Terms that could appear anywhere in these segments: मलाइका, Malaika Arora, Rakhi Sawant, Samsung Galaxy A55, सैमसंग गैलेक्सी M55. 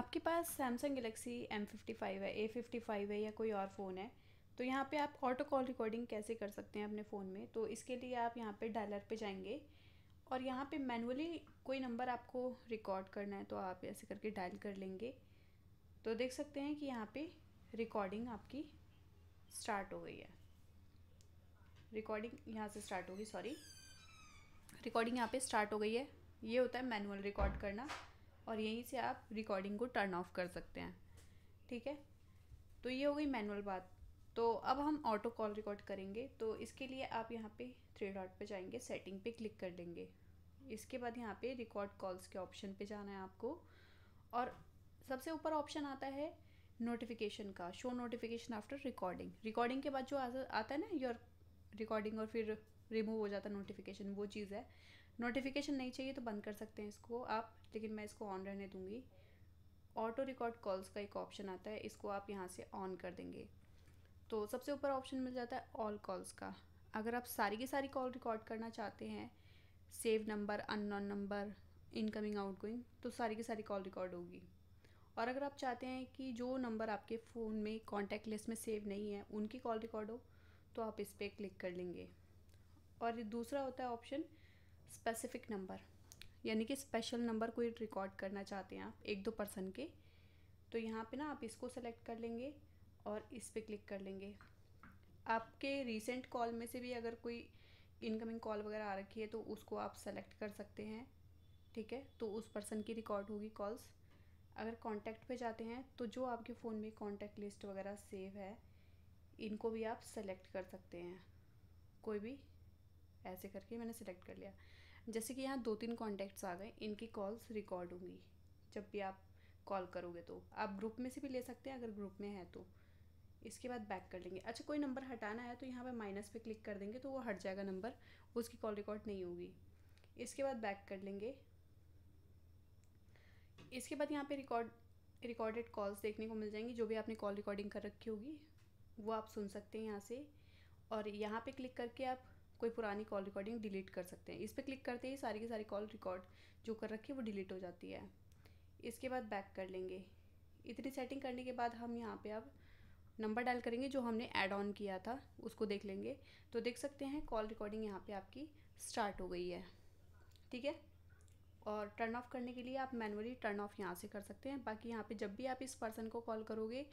आपके पास सैमसंग गैलेक्सी M55 है, A55 है या कोई और फ़ोन है, तो यहाँ पे आप ऑटो कॉल रिकॉर्डिंग कैसे कर सकते हैं अपने फ़ोन में। तो इसके लिए आप यहाँ पे डायलर पे जाएंगे और यहाँ पे मैनुअली कोई नंबर आपको रिकॉर्ड करना है, तो आप ऐसे करके डायल कर लेंगे। तो देख सकते हैं कि यहाँ पे रिकॉर्डिंग आपकी स्टार्ट हो गई है। रिकॉर्डिंग यहाँ से स्टार्ट होगी, सॉरी रिकॉर्डिंग यहाँ पे स्टार्ट हो गई है। ये होता है मैनुअल रिकॉर्ड करना, और यहीं से आप रिकॉर्डिंग को टर्न ऑफ कर सकते हैं। ठीक है, तो ये हो गई मैनुअल बात। तो अब हम ऑटो कॉल रिकॉर्ड करेंगे, तो इसके लिए आप यहाँ पे थ्री डॉट पे जाएंगे, सेटिंग पे क्लिक कर देंगे। इसके बाद यहाँ पे रिकॉर्ड कॉल्स के ऑप्शन पे जाना है आपको, और सबसे ऊपर ऑप्शन आता है नोटिफिकेशन का, show notification after recording. Recording के बाद जो आता है ना योर रिकॉर्डिंग, और फिर रिमूव हो जाता है नोटिफिकेशन, वो चीज़ है। नोटिफिकेशन नहीं चाहिए तो बंद कर सकते हैं इसको आप, लेकिन मैं इसको ऑन रहने दूंगी। ऑटो रिकॉर्ड कॉल्स का एक ऑप्शन आता है, इसको आप यहाँ से ऑन कर देंगे। तो सबसे ऊपर ऑप्शन मिल जाता है ऑल कॉल्स का। अगर आप सारी की सारी कॉल रिकॉर्ड करना चाहते हैं, save number, unknown number, incoming, outgoing, तो सारी की सारी कॉल रिकॉर्ड होगी। और अगर आप चाहते हैं कि जो नंबर आपके फ़ोन में कॉन्टैक्ट लिस्ट में सेव नहीं है उनकी कॉल रिकॉर्ड हो, तो आप इस पर क्लिक कर लेंगे। और दूसरा होता है ऑप्शन स्पेसिफिक नंबर, यानी कि स्पेशल नंबर कोई रिकॉर्ड करना चाहते हैं आप एक दो पर्सन के, तो यहाँ पे ना आप इसको सेलेक्ट कर लेंगे और इस पर क्लिक कर लेंगे। आपके रीसेंट कॉल में से भी अगर कोई इनकमिंग कॉल वगैरह आ रखी है तो उसको आप सेलेक्ट कर सकते हैं। ठीक है, तो उस पर्सन की रिकॉर्ड होगी कॉल्स। अगर कॉन्टैक्ट पे जाते हैं तो जो आपके फ़ोन में कॉन्टैक्ट लिस्ट वगैरह सेव है, इनको भी आप सेलेक्ट कर सकते हैं। कोई भी ऐसे करके मैंने सेलेक्ट कर लिया, जैसे कि यहाँ 2-3 कॉन्टैक्ट्स आ गए, इनकी कॉल्स रिकॉर्ड होंगी जब भी आप कॉल करोगे। तो आप ग्रुप में से भी ले सकते हैं अगर ग्रुप में है तो। इसके बाद बैक कर लेंगे। अच्छा, कोई नंबर हटाना है तो यहाँ पे माइनस पे क्लिक कर देंगे, तो वो हट जाएगा नंबर, उसकी कॉल रिकॉर्ड नहीं होगी। इसके बाद बैक कर लेंगे। इसके बाद यहाँ पे रिकॉर्डेड कॉल्स देखने को मिल जाएंगी, जो भी आपने कॉल रिकॉर्डिंग कर रखी होगी वो आप सुन सकते हैं यहाँ से। और यहाँ पे क्लिक करके आप कोई पुरानी कॉल रिकॉर्डिंग डिलीट कर सकते हैं। इस पर क्लिक करते ही सारी की सारी कॉल रिकॉर्ड जो कर रखी है वो डिलीट हो जाती है। इसके बाद बैक कर लेंगे। इतनी सेटिंग करने के बाद हम यहाँ पे अब नंबर डायल करेंगे जो हमने ऐड ऑन किया था, उसको देख लेंगे। तो देख सकते हैं कॉल रिकॉर्डिंग यहाँ पे आपकी स्टार्ट हो गई है। ठीक है, और टर्न ऑफ करने के लिए आप मैनुअली टर्न ऑफ यहाँ से कर सकते हैं। बाकी यहाँ पर जब भी आप इस पर्सन को कॉल करोगे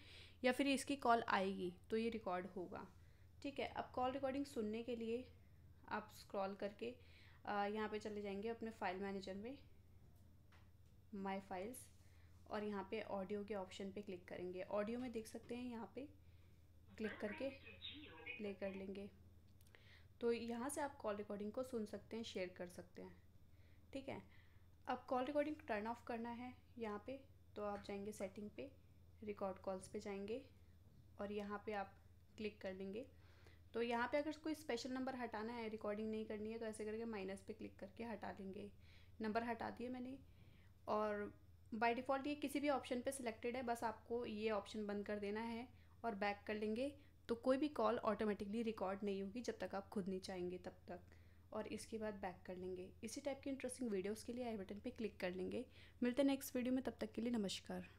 या फिर इसकी कॉल आएगी तो ये रिकॉर्ड होगा। ठीक है, अब कॉल रिकॉर्डिंग सुनने के लिए आप स्क्रॉल करके यहाँ पे चले जाएंगे अपने फाइल मैनेजर में, माय फाइल्स, और यहाँ पे ऑडियो के ऑप्शन पे क्लिक करेंगे। ऑडियो में देख सकते हैं यहाँ पे क्लिक करके प्ले कर लेंगे। तो यहाँ से आप कॉल रिकॉर्डिंग को सुन सकते हैं, शेयर कर सकते हैं। ठीक है, अब कॉल रिकॉर्डिंग टर्न ऑफ करना है यहाँ पे, तो आप जाएंगे सेटिंग पे, रिकॉर्ड कॉल्स पे जाएंगे और यहाँ पे आप क्लिक कर लेंगे। तो यहाँ पे अगर कोई स्पेशल नंबर हटाना है, रिकॉर्डिंग नहीं करनी है, तो ऐसे करके माइनस पे क्लिक करके हटा देंगे। नंबर हटा दिए मैंने, और बाय डिफ़ॉल्ट ये किसी भी ऑप्शन पे सिलेक्टेड है, बस आपको ये ऑप्शन बंद कर देना है और बैक कर लेंगे। तो कोई भी कॉल ऑटोमेटिकली रिकॉर्ड नहीं होगी जब तक आप खुद नहीं चाहेंगे तब तक, और इसके बाद बैक कर लेंगे। इसी टाइप की इंटरेस्टिंग वीडियोज़ के लिए आई बटन पर क्लिक कर लेंगे। मिलते हैं नेक्स्ट वीडियो में, तब तक के लिए नमस्कार।